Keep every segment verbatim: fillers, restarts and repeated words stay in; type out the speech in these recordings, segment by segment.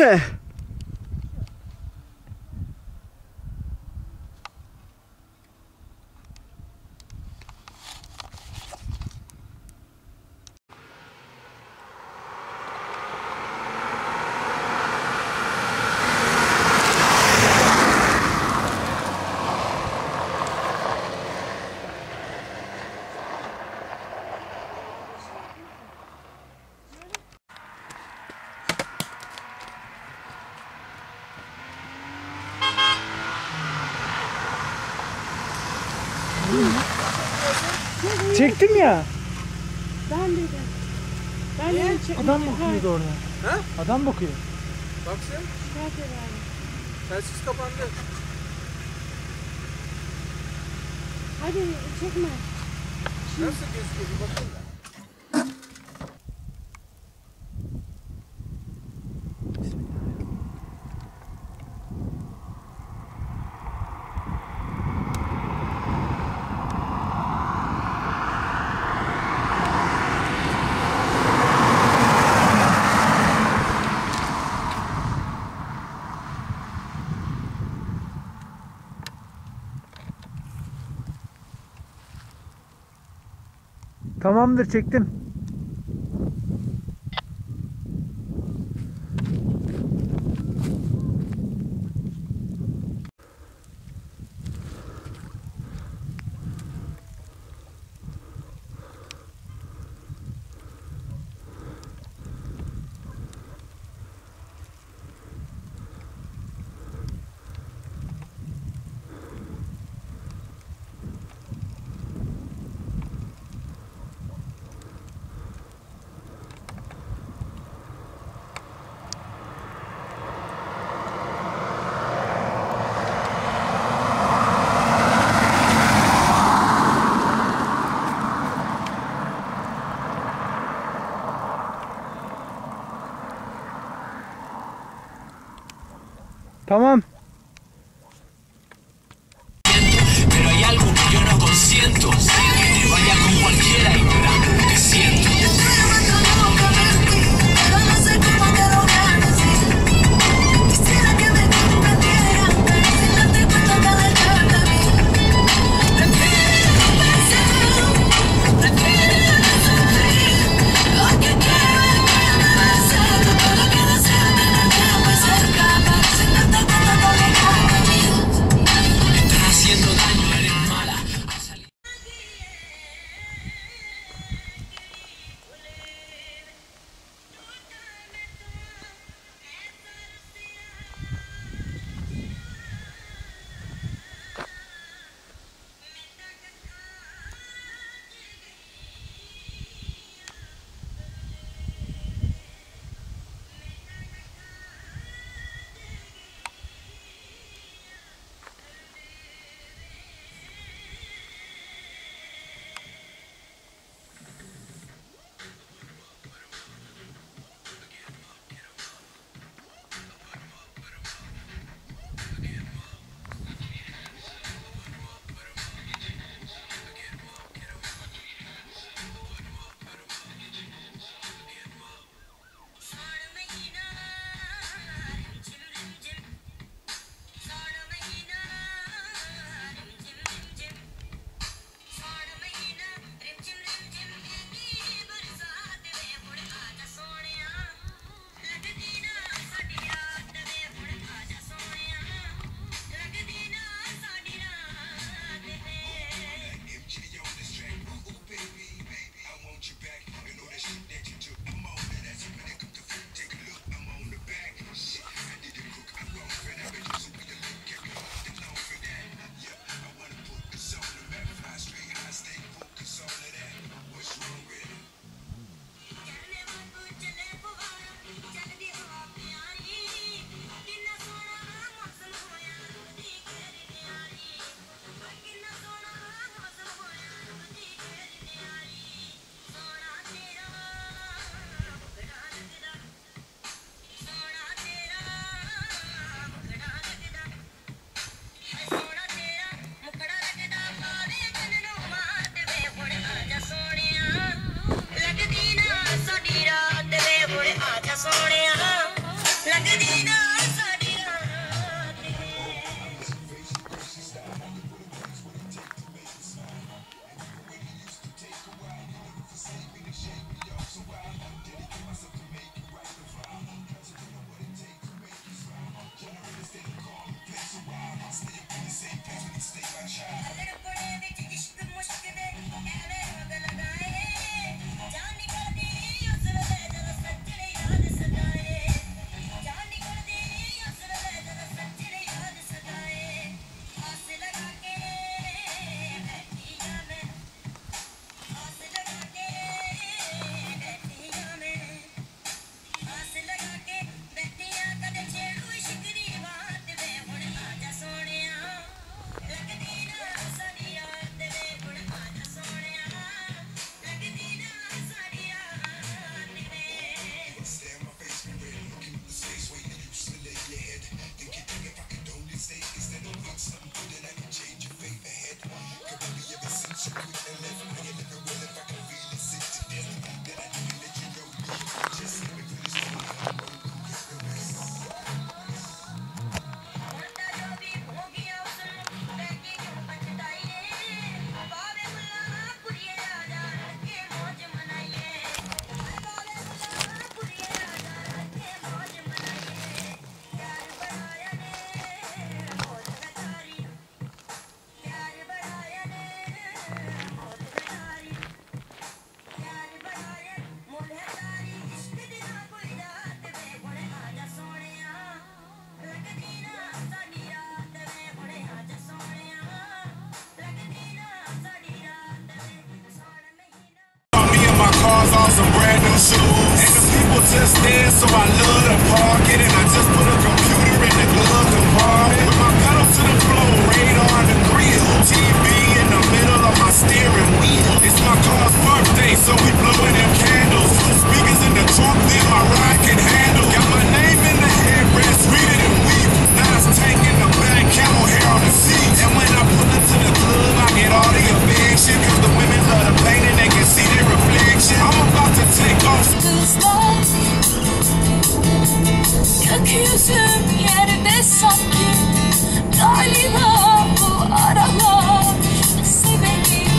Okay. Çektim ya. Ben dedim. Ben dedim çektim. Adam bakıyordu orada. He? Adam bakıyor. Baksın. Şikayet ederim. Telsiz kapandı. Hadi çekme. Şimdi. Nasıl gözüküyor bir bakayım da. Tamamdır, çektim. Tamam. Pero hay algo que yo no consiento, que te vaya con cualquiera y verás lo que siento. No, no, no. cars and brand new shoes. And the people just there, so I love to park it. And I just put a computer in the glove compartment. With my pedal to the floor, radar in the grill, T V in the middle of my steering wheel. It's my car's birthday, so we blowing them candles. Two speakers in the trunk, then my ride can handle. Got my name in the headrest, read it and weep. Nice tank in the back, camel hair on the seat. And when I pull into the club, I get all the affection. Cause the women love the pain and they can see their reflection. I'm about to take off. Gökyüzüm yerde sanki. Galiba bu aralar sevenim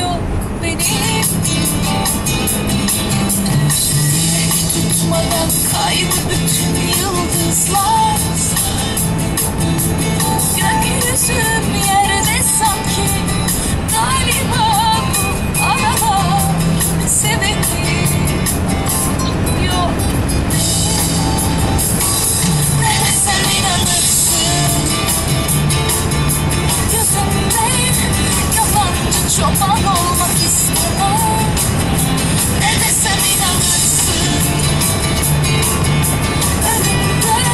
yok benim. Tutmadan kaydı bütün yıldızlar. Gökyüzüm yerde sanki. Galiba bu aralar sevenim yok. Neden sen inanırsın? Gözümde yabancı çoban olmak istemem. Neden sen inanırsın? Önümde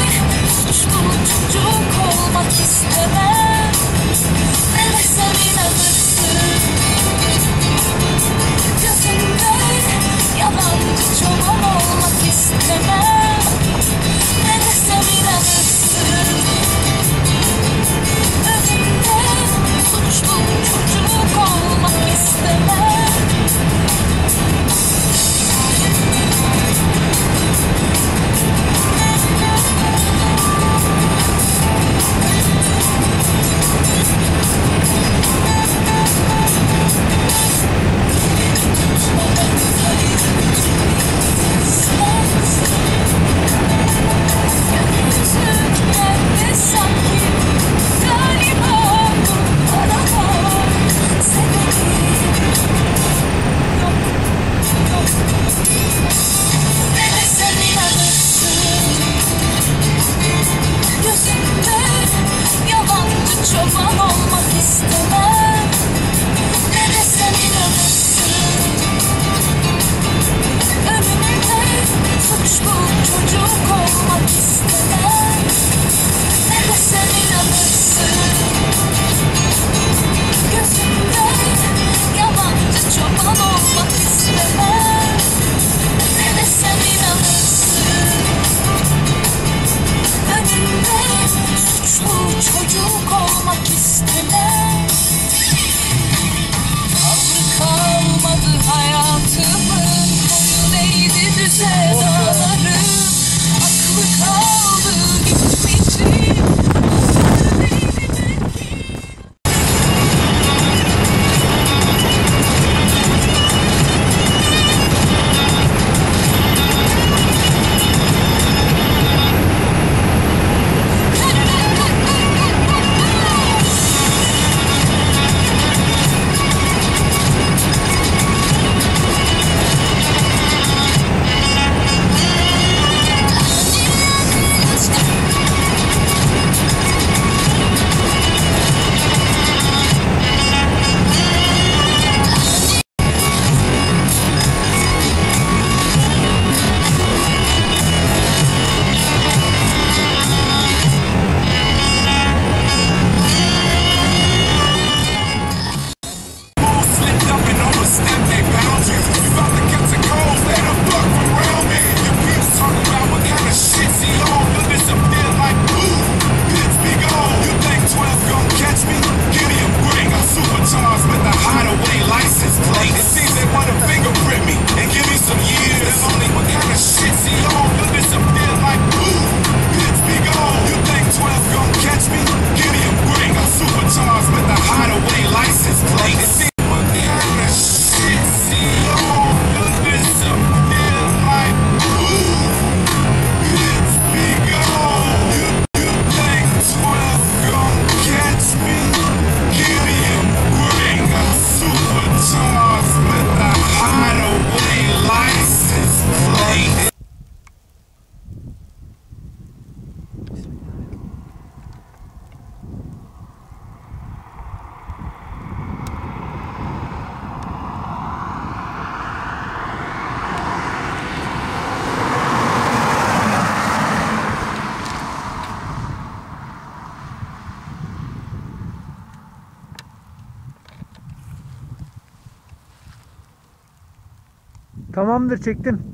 Tamamdır, çektim.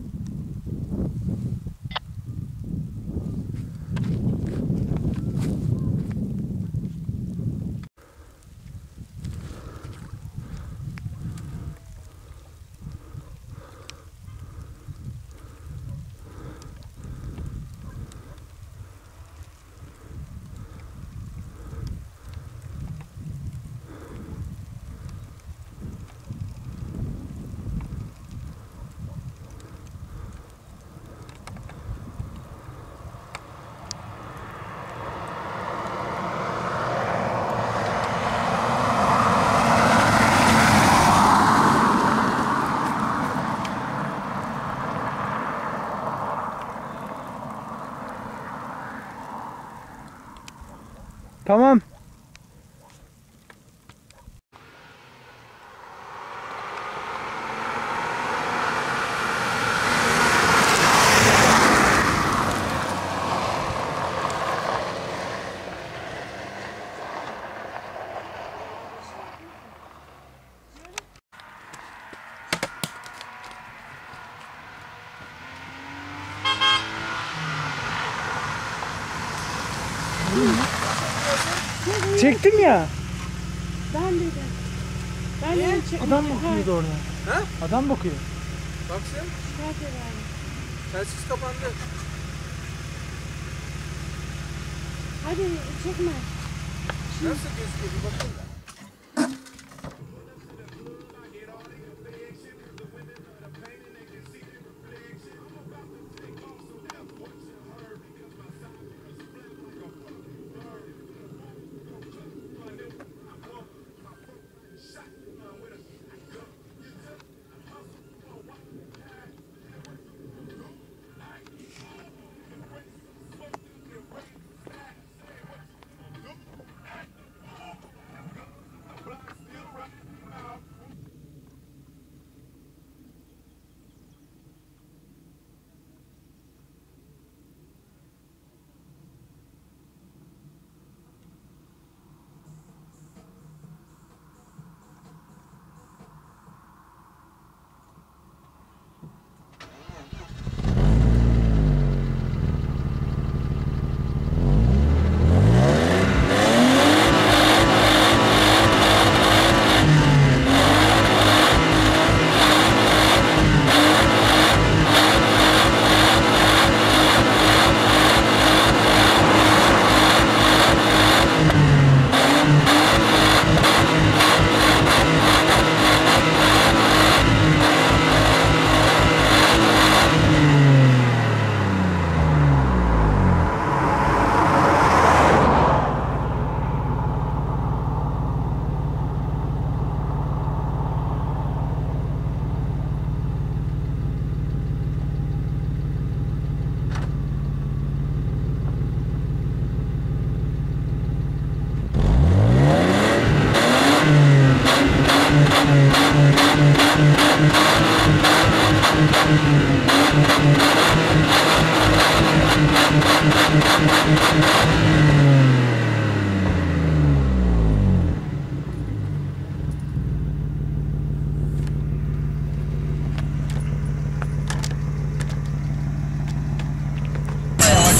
Tamam. Çektim ya. Ben dedim. Ben e? dedim çektim. Adam bakıyordu orada. He? Adam bakıyor. Bak sen. Telsiz kapandı. Hadi çekme. Şimdi. Nasıl gözüküyor bir bakın da.